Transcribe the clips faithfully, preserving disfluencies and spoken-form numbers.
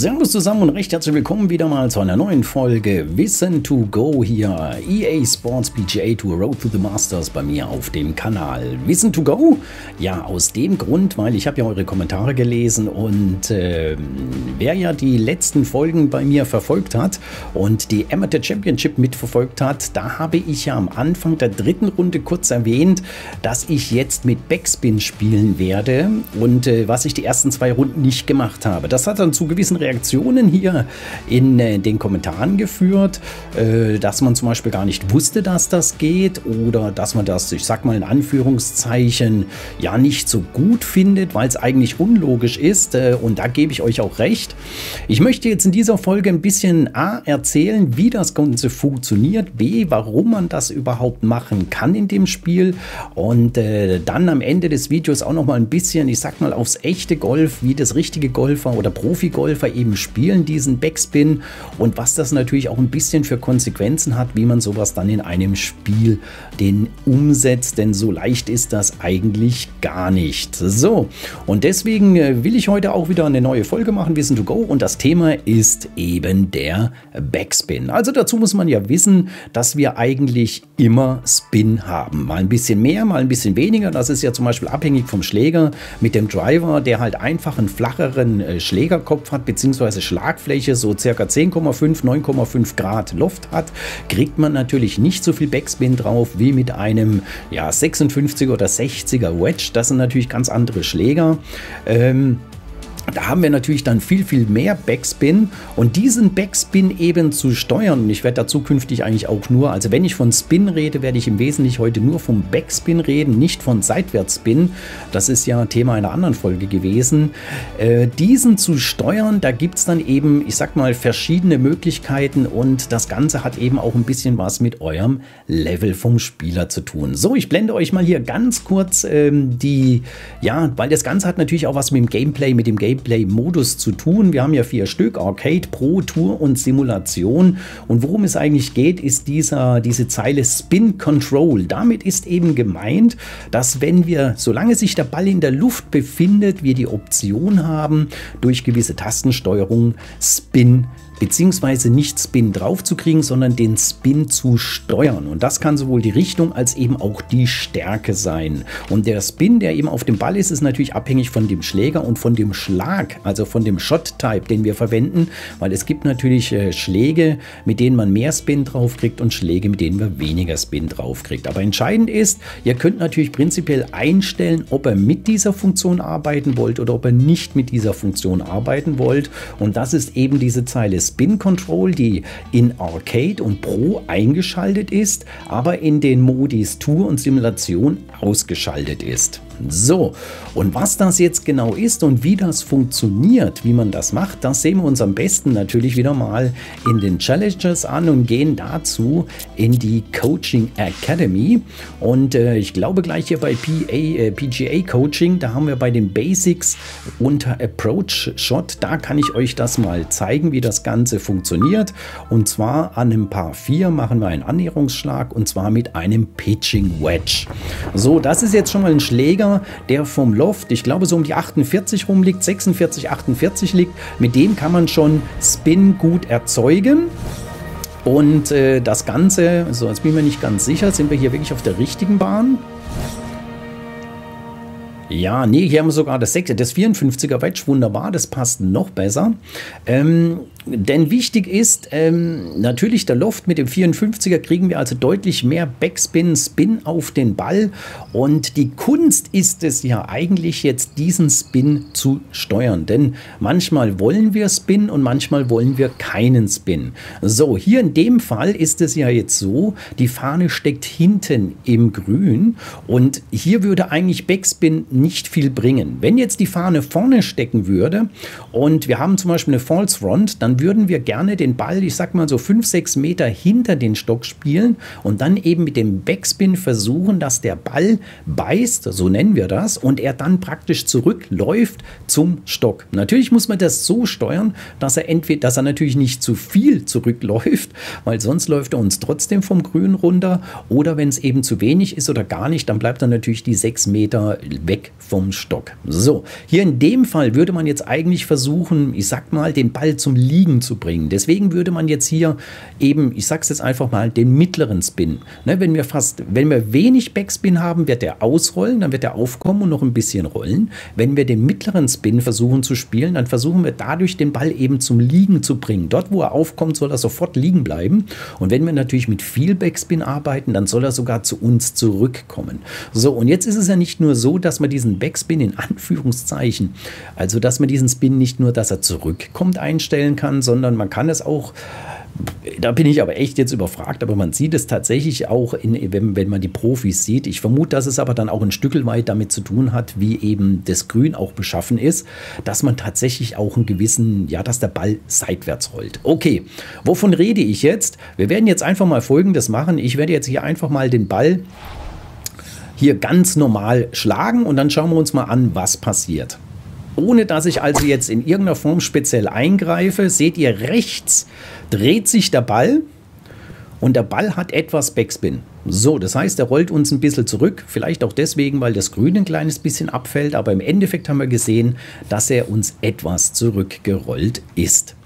Servus zusammen und recht herzlich willkommen wieder mal zu einer neuen Folge Wissen to Go hier, E A Sports P G A Tour Road to the Masters bei mir auf dem Kanal. Wissen to Go? Ja, aus dem Grund, weil ich habe ja eure Kommentare gelesen und äh, wer ja die letzten Folgen bei mir verfolgt hat und die Amateur Championship mitverfolgt hat, da habe ich ja am Anfang der dritten Runde kurz erwähnt, dass ich jetzt mit Backspin spielen werde und äh, was ich die ersten zwei Runden nicht gemacht habe. Das hat dann zu gewissen Reaktionen hier in äh, den Kommentaren geführt, äh, dass man zum Beispiel gar nicht wusste, dass das geht oder dass man das, ich sag mal in Anführungszeichen, ja nicht so gut findet, weil es eigentlich unlogisch ist, äh, und da gebe ich euch auch recht. Ich möchte jetzt in dieser Folge ein bisschen A erzählen, wie das Ganze funktioniert, B, warum man das überhaupt machen kann in dem Spiel und äh, dann am Ende des Videos auch noch mal ein bisschen, ich sag mal aufs echte Golf, wie das richtige Golfer oder Profi-Golfer eben spielen, diesen Backspin, und was das natürlich auch ein bisschen für Konsequenzen hat, wie man sowas dann in einem Spiel den umsetzt, denn so leicht ist das eigentlich gar nicht. So, und deswegen will ich heute auch wieder eine neue Folge machen, Wissen to Go, und das Thema ist eben der Backspin. Also dazu muss man ja wissen, dass wir eigentlich immer Spin haben. Mal ein bisschen mehr, mal ein bisschen weniger, das ist ja zum Beispiel abhängig vom Schläger. Mit dem Driver, der halt einfach einen flacheren Schlägerkopf hat, beziehungsweise Schlagfläche so circa zehn Komma fünf, neun Komma fünf Grad Luft hat, kriegt man natürlich nicht so viel Backspin drauf wie mit einem, ja, sechsundfünfziger oder sechziger Wedge. Das sind natürlich ganz andere Schläger. Ähm Da haben wir natürlich dann viel, viel mehr Backspin, und diesen Backspin eben zu steuern, und ich werde da zukünftig eigentlich auch nur, also wenn ich von Spin rede, werde ich im Wesentlichen heute nur vom Backspin reden, nicht von Seitwärtsspin. Das ist ja Thema einer anderen Folge gewesen. Äh, diesen zu steuern, da gibt es dann eben, ich sag mal, verschiedene Möglichkeiten, und das Ganze hat eben auch ein bisschen was mit eurem Level vom Spieler zu tun. So, ich blende euch mal hier ganz kurz ähm, die, ja, weil das Ganze hat natürlich auch was mit dem Gameplay, mit dem Gameplay Gameplay-Modus zu tun. Wir haben ja vier Stück: Arcade, Pro, Tour und Simulation. Und worum es eigentlich geht, ist dieser, diese Zeile Spin Control. Damit ist eben gemeint, dass wenn wir, solange sich der Ball in der Luft befindet, wir die Option haben, durch gewisse Tastensteuerung Spin beziehungsweise nicht Spin drauf zu kriegen, sondern den Spin zu steuern. Und das kann sowohl die Richtung als eben auch die Stärke sein. Und der Spin, der eben auf dem Ball ist, ist natürlich abhängig von dem Schläger und von dem Schlag, also von dem Shot-Type, den wir verwenden, weil es gibt natürlich äh, Schläge, mit denen man mehr Spin drauf kriegt und Schläge, mit denen wir weniger Spin drauf kriegt. Aber entscheidend ist, ihr könnt natürlich prinzipiell einstellen, ob ihr mit dieser Funktion arbeiten wollt oder ob ihr nicht mit dieser Funktion arbeiten wollt. Und das ist eben diese Zeile Spin Control, die in Arcade und Pro eingeschaltet ist, aber in den Modis Tour und Simulation ausgeschaltet ist. So, und was das jetzt genau ist und wie das funktioniert, wie man das macht, das sehen wir uns am besten natürlich wieder mal in den Challenges an und gehen dazu in die Coaching Academy. Und äh, ich glaube gleich hier bei P A, äh, P G A Coaching, da haben wir bei den Basics unter Approach Shot, da kann ich euch das mal zeigen, wie das Ganze funktioniert. Und zwar an einem Par vier machen wir einen Annäherungsschlag, und zwar mit einem Pitching Wedge. So, das ist jetzt schon mal ein Schläger, der vom Loft, ich glaube so um die achtundvierzig rum liegt, sechsundvierzig, achtundvierzig liegt. Mit dem kann man schon Spin gut erzeugen. Und äh, das Ganze, so jetzt bin ich mir nicht ganz sicher, sind wir hier wirklich auf der richtigen Bahn? Ja, nee, hier haben wir sogar das sechs, das vierundfünfziger Wedge, wunderbar, das passt noch besser. Ähm, denn wichtig ist, ähm, natürlich der Loft mit dem vierundfünfziger kriegen wir also deutlich mehr Backspin, Spin auf den Ball. Und die Kunst ist es ja eigentlich jetzt, diesen Spin zu steuern. Denn manchmal wollen wir Spin und manchmal wollen wir keinen Spin. So, hier in dem Fall ist es ja jetzt so, die Fahne steckt hinten im Grün. Und hier würde eigentlich Backspin nicht viel bringen. Wenn jetzt die Fahne vorne stecken würde und wir haben zum Beispiel eine False Front, dann dann würden wir gerne den Ball, ich sag mal so fünf, sechs Meter hinter den Stock spielen und dann eben mit dem Backspin versuchen, dass der Ball beißt, so nennen wir das, und er dann praktisch zurückläuft zum Stock. Natürlich muss man das so steuern, dass er entweder, dass er natürlich nicht zu viel zurückläuft, weil sonst läuft er uns trotzdem vom Grün runter, oder wenn es eben zu wenig ist oder gar nicht, dann bleibt er natürlich die sechs Meter weg vom Stock. So, hier in dem Fall würde man jetzt eigentlich versuchen, ich sag mal, den Ball zum Liegen zu bringen. Deswegen würde man jetzt hier eben, ich sag's jetzt einfach mal, den mittleren Spin. Ne, wenn wir fast, wenn wir wenig Backspin haben, wird der ausrollen, dann wird er aufkommen und noch ein bisschen rollen. Wenn wir den mittleren Spin versuchen zu spielen, dann versuchen wir dadurch den Ball eben zum Liegen zu bringen. Dort, wo er aufkommt, soll er sofort liegen bleiben. Und wenn wir natürlich mit viel Backspin arbeiten, dann soll er sogar zu uns zurückkommen. So, und jetzt ist es ja nicht nur so, dass man diesen Backspin in Anführungszeichen, also dass man diesen Spin nicht nur, dass er zurückkommt, einstellen kann, sondern man kann es auch, da bin ich aber echt jetzt überfragt, aber man sieht es tatsächlich auch, in, wenn, wenn man die Profis sieht. Ich vermute, dass es aber dann auch ein Stück weit damit zu tun hat, wie eben das Grün auch beschaffen ist, dass man tatsächlich auch einen gewissen, ja, dass der Ball seitwärts rollt. Okay, wovon rede ich jetzt? Wir werden jetzt einfach mal Folgendes machen. Ich werde jetzt hier einfach mal den Ball hier ganz normal schlagen und dann schauen wir uns mal an, was passiert. Ohne dass ich also jetzt in irgendeiner Form speziell eingreife, seht ihr rechts dreht sich der Ball und der Ball hat etwas Backspin. So, das heißt, er rollt uns ein bisschen zurück, vielleicht auch deswegen, weil das Grün ein kleines bisschen abfällt, aber im Endeffekt haben wir gesehen, dass er uns etwas zurückgerollt ist.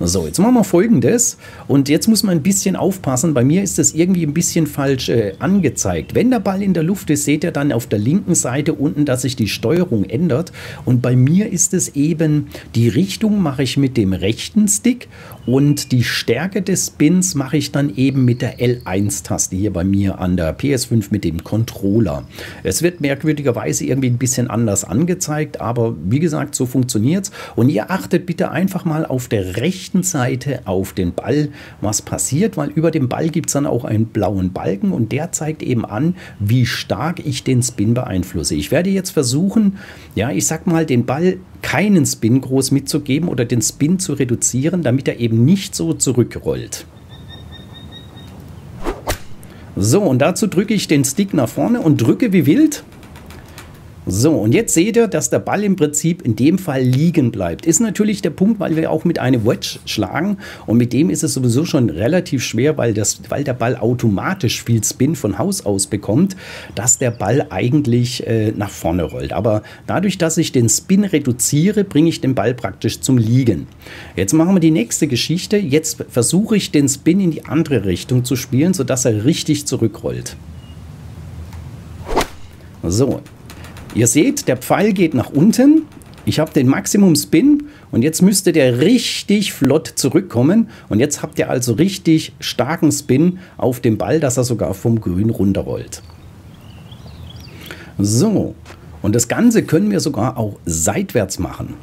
So, jetzt machen wir Folgendes und jetzt muss man ein bisschen aufpassen, bei mir ist das irgendwie ein bisschen falsch äh, angezeigt. Wenn der Ball in der Luft ist, seht ihr dann auf der linken Seite unten, dass sich die Steuerung ändert und bei mir ist es eben, die Richtung mache ich mit dem rechten Stick und die Stärke des Spins mache ich dann eben mit der L eins Taste hier bei mir an der P S fünf mit dem Controller. Es wird merkwürdigerweise irgendwie ein bisschen anders angezeigt, aber wie gesagt, so funktioniert es und ihr achtet bitte einfach mal auf der rechten Seite auf den Ball, was passiert, weil über dem Ball gibt es dann auch einen blauen Balken und der zeigt eben an, wie stark ich den Spin beeinflusse. Ich werde jetzt versuchen, ja, ich sag mal, den Ball keinen Spin groß mitzugeben oder den Spin zu reduzieren, damit er eben nicht so zurückrollt. So, und dazu drücke ich den Stick nach vorne und drücke wie wild. So, und jetzt seht ihr, dass der Ball im Prinzip in dem Fall liegen bleibt. Ist natürlich der Punkt, weil wir auch mit einem Wedge schlagen und mit dem ist es sowieso schon relativ schwer, weil, das, weil der Ball automatisch viel Spin von Haus aus bekommt, dass der Ball eigentlich äh, nach vorne rollt. Aber dadurch, dass ich den Spin reduziere, bringe ich den Ball praktisch zum Liegen. Jetzt machen wir die nächste Geschichte. Jetzt versuche ich den Spin in die andere Richtung zu spielen, sodass er richtig zurückrollt. So. Ihr seht, der Pfeil geht nach unten, ich habe den Maximum Spin und jetzt müsste der richtig flott zurückkommen und jetzt habt ihr also richtig starken Spin auf dem Ball, dass er sogar vom Grün runterrollt. So, und das Ganze können wir sogar auch seitwärts machen.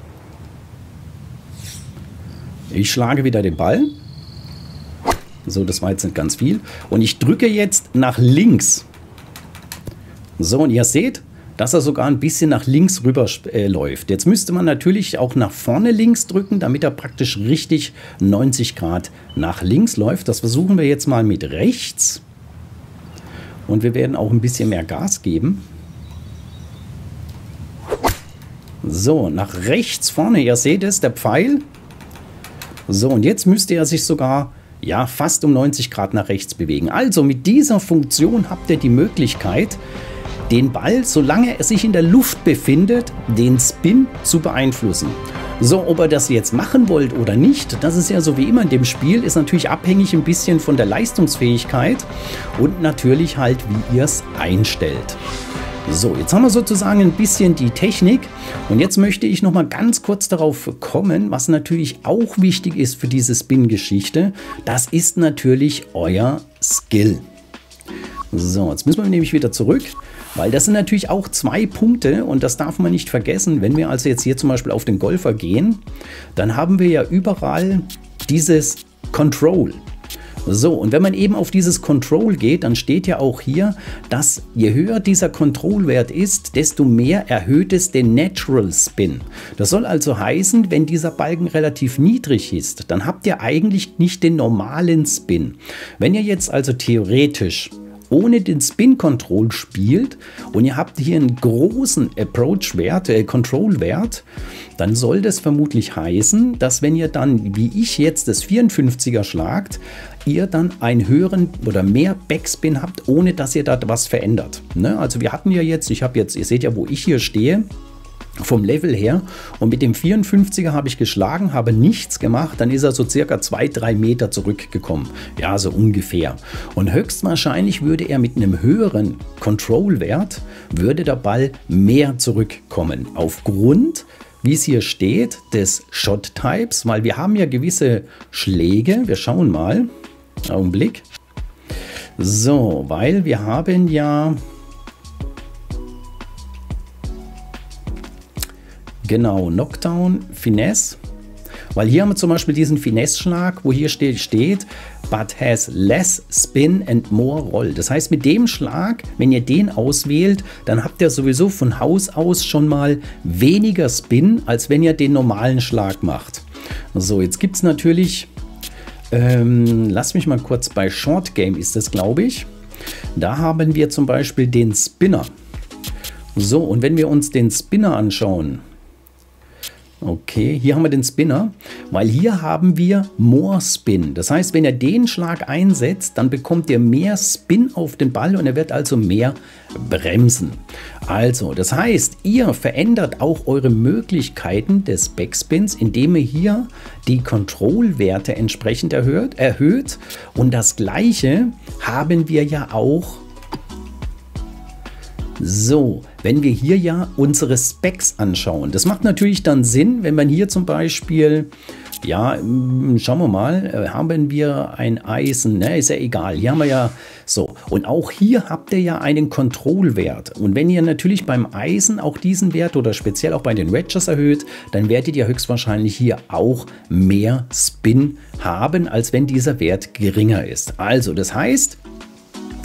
Ich schlage wieder den Ball. So, das war jetzt nicht ganz viel. Und ich drücke jetzt nach links. So, und ihr seht, dass er sogar ein bisschen nach links rüber äh, läuft. Jetzt müsste man natürlich auch nach vorne links drücken, damit er praktisch richtig neunzig Grad nach links läuft. Das versuchen wir jetzt mal mit rechts. Und wir werden auch ein bisschen mehr Gas geben. So, nach rechts vorne, ihr seht es, der Pfeil. So, und jetzt müsste er sich sogar, ja, fast um neunzig Grad nach rechts bewegen. Also mit dieser Funktion habt ihr die Möglichkeit, den Ball, solange er sich in der Luft befindet, den Spin zu beeinflussen. So, ob ihr das jetzt machen wollt oder nicht, das ist ja so wie immer in dem Spiel, ist natürlich abhängig ein bisschen von der Leistungsfähigkeit und natürlich halt, wie ihr es einstellt. So, jetzt haben wir sozusagen ein bisschen die Technik und jetzt möchte ich noch mal ganz kurz darauf kommen, was natürlich auch wichtig ist für diese Spin-Geschichte, das ist natürlich euer Skill. So, jetzt müssen wir nämlich wieder zurück, weil das sind natürlich auch zwei Punkte und das darf man nicht vergessen. Wenn wir also jetzt hier zum Beispiel auf den Golfer gehen, dann haben wir ja überall dieses Control. So, und wenn man eben auf dieses Control geht, dann steht ja auch hier, dass je höher dieser Control-Wert ist, desto mehr erhöht es den Natural Spin. Das soll also heißen, wenn dieser Balken relativ niedrig ist, dann habt ihr eigentlich nicht den normalen Spin. Wenn ihr jetzt also theoretisch ohne den Spin-Control spielt und ihr habt hier einen großen Approach-Wert, äh, Control-Wert, dann soll das vermutlich heißen, dass wenn ihr dann, wie ich jetzt, das vierundfünfziger schlagt, ihr dann einen höheren oder mehr Backspin habt, ohne dass ihr da was verändert. Ne? Also wir hatten ja jetzt, ich habe jetzt, ihr seht ja, wo ich hier stehe, vom Level her, und mit dem vierundfünfziger habe ich geschlagen, habe nichts gemacht, dann ist er so circa zwei bis drei Meter zurückgekommen. Ja, so ungefähr. Und höchstwahrscheinlich würde er mit einem höheren Control-Wert, würde der Ball mehr zurückkommen. Aufgrund, wie es hier steht, des Shot-Types, weil wir haben ja gewisse Schläge. Wir schauen mal. Augenblick. So, weil wir haben ja... Genau, Knockdown, Finesse, weil hier haben wir zum Beispiel diesen Finesse-Schlag, wo hier steht, steht, but has less spin and more roll. Das heißt, mit dem Schlag, wenn ihr den auswählt, dann habt ihr sowieso von Haus aus schon mal weniger Spin, als wenn ihr den normalen Schlag macht. So, jetzt gibt es natürlich, ähm, lass mich mal kurz, bei Short Game ist das, glaube ich, da haben wir zum Beispiel den Spinner. So, und wenn wir uns den Spinner anschauen, okay, hier haben wir den Spinner, weil hier haben wir More Spin. Das heißt, wenn ihr den Schlag einsetzt, dann bekommt ihr mehr Spin auf den Ball und er wird also mehr bremsen. Also, das heißt, ihr verändert auch eure Möglichkeiten des Backspins, indem ihr hier die Control-Werte entsprechend erhöht, erhöht. Und das Gleiche haben wir ja auch. So, wenn wir hier ja unsere Specs anschauen, das macht natürlich dann Sinn, wenn man hier zum Beispiel, ja, schauen wir mal, haben wir ein Eisen, ne, ist ja egal, hier haben wir ja so. Und auch hier habt ihr ja einen Control-Wert. Und wenn ihr natürlich beim Eisen auch diesen Wert oder speziell auch bei den Wedges erhöht, dann werdet ihr höchstwahrscheinlich hier auch mehr Spin haben, als wenn dieser Wert geringer ist. Also, das heißt,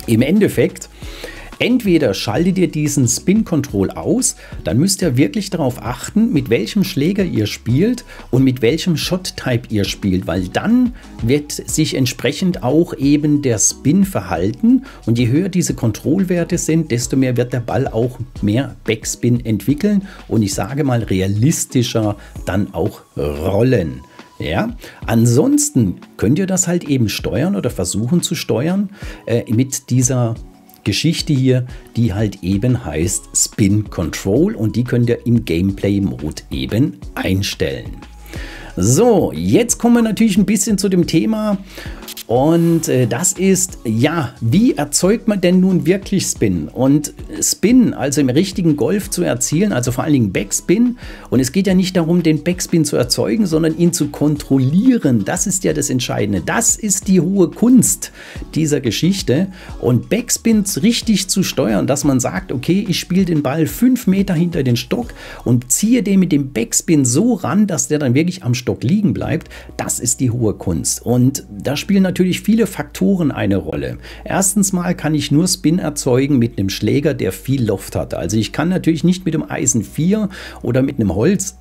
im Endeffekt, entweder schaltet ihr diesen Spin-Control aus, dann müsst ihr wirklich darauf achten, mit welchem Schläger ihr spielt und mit welchem Shot-Type ihr spielt, weil dann wird sich entsprechend auch eben der Spin verhalten, und je höher diese Control-Werte sind, desto mehr wird der Ball auch mehr Backspin entwickeln und, ich sage mal, realistischer dann auch rollen. Ja, ansonsten könnt ihr das halt eben steuern oder versuchen zu steuern äh, mit dieser Geschichte hier, die halt eben heißt Spin Control, und die könnt ihr im Gameplay-Mode eben einstellen. So, jetzt kommen wir natürlich ein bisschen zu dem Thema, und äh, das ist, ja, wie erzeugt man denn nun wirklich Spin? Und Spin, also im richtigen Golf zu erzielen, also vor allen Dingen Backspin, und es geht ja nicht darum, den Backspin zu erzeugen, sondern ihn zu kontrollieren. Das ist ja das Entscheidende. Das ist die hohe Kunst dieser Geschichte, und Backspins richtig zu steuern, dass man sagt, okay, ich spiele den Ball fünf Meter hinter den Stock und ziehe den mit dem Backspin so ran, dass der dann wirklich am Stock Stock liegen bleibt, das ist die hohe Kunst. Und da spielen natürlich viele Faktoren eine Rolle. Erstens mal kann ich nur Spin erzeugen mit einem Schläger, der viel Loft hat. Also ich kann natürlich nicht mit dem Eisen vier oder mit einem Holz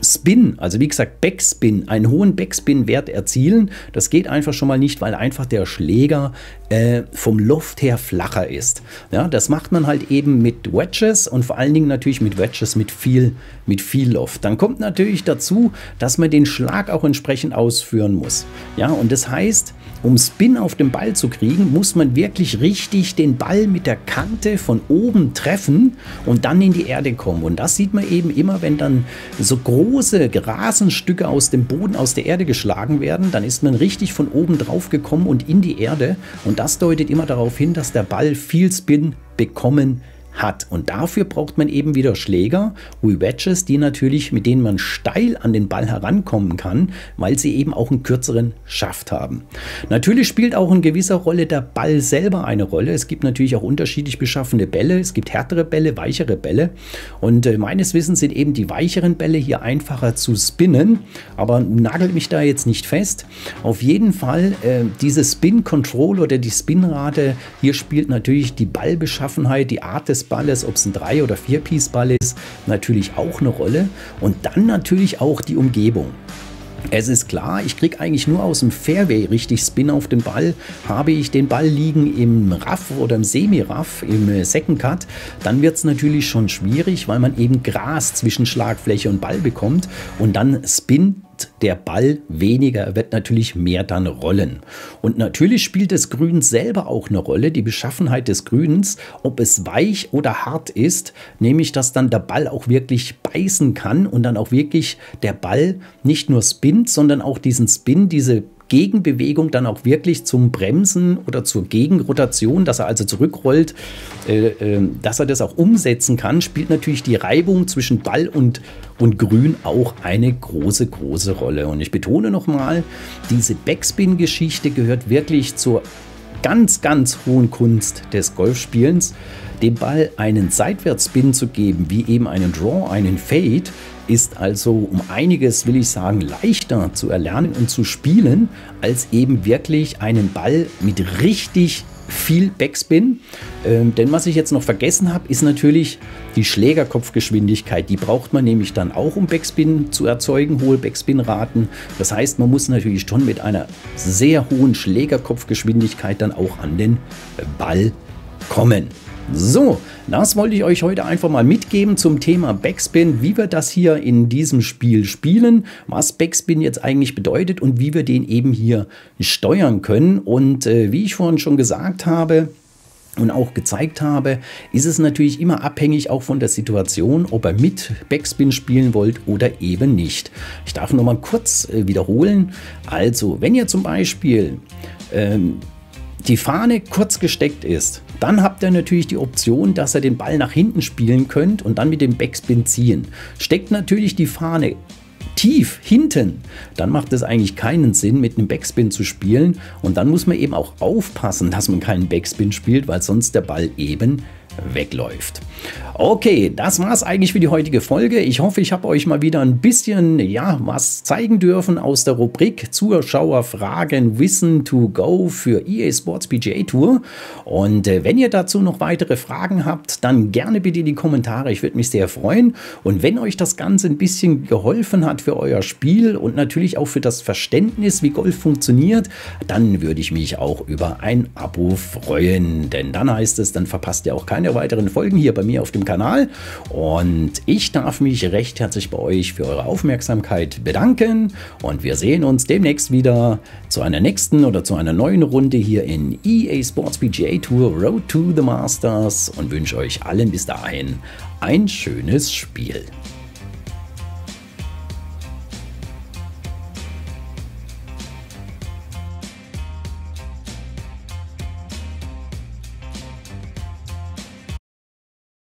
Spin, also wie gesagt Backspin, einen hohen Backspin-Wert erzielen. Das geht einfach schon mal nicht, weil einfach der Schläger äh, vom Loft her flacher ist. Ja, das macht man halt eben mit Wedges, und vor allen Dingen natürlich mit Wedges mit viel, mit viel Loft. Dann kommt natürlich dazu, dass man den Schlag auch entsprechend ausführen muss. Ja, und das heißt, um Spin auf den Ball zu kriegen, muss man wirklich richtig den Ball mit der Kante von oben treffen und dann in die Erde kommen. Und das sieht man eben immer, wenn dann so groß große Rasenstücke aus dem Boden, aus der Erde geschlagen werden, dann ist man richtig von oben drauf gekommen und in die Erde, und das deutet immer darauf hin, dass der Ball viel Spin bekommen hat. Und dafür braucht man eben wieder Schläger, wie Wedges, die natürlich, mit denen man steil an den Ball herankommen kann, weil sie eben auch einen kürzeren Schaft haben. Natürlich spielt auch in gewisser Rolle der Ball selber eine Rolle. Es gibt natürlich auch unterschiedlich beschaffene Bälle. Es gibt härtere Bälle, weichere Bälle. Und äh, meines Wissens sind eben die weicheren Bälle hier einfacher zu spinnen. Aber nagelt mich da jetzt nicht fest. Auf jeden Fall, äh, diese Spin-Control oder die Spinrate, hier spielt natürlich die Ballbeschaffenheit, die Art des Balles, ob es ein drei- oder vier-Piece-Ball ist, natürlich auch eine Rolle. Und dann natürlich auch die Umgebung. Es ist klar, ich kriege eigentlich nur aus dem Fairway richtig Spin auf den Ball. Habe ich den Ball liegen im Rough oder im Semi-Rough, im Second Cut, dann wird es natürlich schon schwierig, weil man eben Gras zwischen Schlagfläche und Ball bekommt und dann Spin. Der Ball weniger, wird natürlich mehr dann rollen. Und natürlich spielt das Grün selber auch eine Rolle, die Beschaffenheit des Grüns, ob es weich oder hart ist, nämlich dass dann der Ball auch wirklich beißen kann und dann auch wirklich der Ball nicht nur spinnt, sondern auch diesen Spin, diese Gegenbewegung dann auch wirklich zum Bremsen oder zur Gegenrotation, dass er also zurückrollt, äh, äh, dass er das auch umsetzen kann, spielt natürlich die Reibung zwischen Ball und, und Grün auch eine große, große Rolle. Und ich betone nochmal, diese Backspin-Geschichte gehört wirklich zur ganz, ganz hohen Kunst des Golfspielens. Dem Ball einen Seitwärtsspin zu geben, wie eben einen Draw, einen Fade, ist also um einiges, will ich sagen, leichter zu erlernen und zu spielen, als eben wirklich einen Ball mit richtig viel Backspin. Ähm, denn was ich jetzt noch vergessen habe, ist natürlich die Schlägerkopfgeschwindigkeit. Die braucht man nämlich dann auch, um Backspin zu erzeugen, hohe Backspin-Raten. Das heißt, man muss natürlich schon mit einer sehr hohen Schlägerkopfgeschwindigkeit dann auch an den Ball kommen. So, das wollte ich euch heute einfach mal mitgeben zum Thema Backspin, wie wir das hier in diesem Spiel spielen, was Backspin jetzt eigentlich bedeutet und wie wir den eben hier steuern können. Und äh, wie ich vorhin schon gesagt habe und auch gezeigt habe, ist es natürlich immer abhängig auch von der Situation, ob ihr mit Backspin spielen wollt oder eben nicht. Ich darf noch mal kurz äh, wiederholen. Also, wenn ihr zum Beispiel ähm, die Fahne kurz gesteckt ist, dann habt ihr natürlich die Option, dass ihr den Ball nach hinten spielen könnt und dann mit dem Backspin ziehen. Steckt natürlich die Fahne tief hinten, dann macht es eigentlich keinen Sinn, mit einem Backspin zu spielen. Und dann muss man eben auch aufpassen, dass man keinen Backspin spielt, weil sonst der Ball eben wegläuft. Okay, das war es eigentlich für die heutige Folge. Ich hoffe, ich habe euch mal wieder ein bisschen, ja, was zeigen dürfen aus der Rubrik Zuschauerfragen Wissen to Go für E A Sports P G A Tour. Und äh, wenn ihr dazu noch weitere Fragen habt, dann gerne bitte in die Kommentare. Ich würde mich sehr freuen. Und wenn euch das Ganze ein bisschen geholfen hat für euer Spiel und natürlich auch für das Verständnis, wie Golf funktioniert, dann würde ich mich auch über ein Abo freuen. Denn dann heißt es, dann verpasst ihr auch keine weiteren Folgen hier bei mir auf dem Kanal. Und ich darf mich recht herzlich bei euch für eure Aufmerksamkeit bedanken und wir sehen uns demnächst wieder zu einer nächsten oder zu einer neuen Runde hier in E A Sports P G A Tour Road to the Masters und wünsche euch allen bis dahin ein schönes Spiel.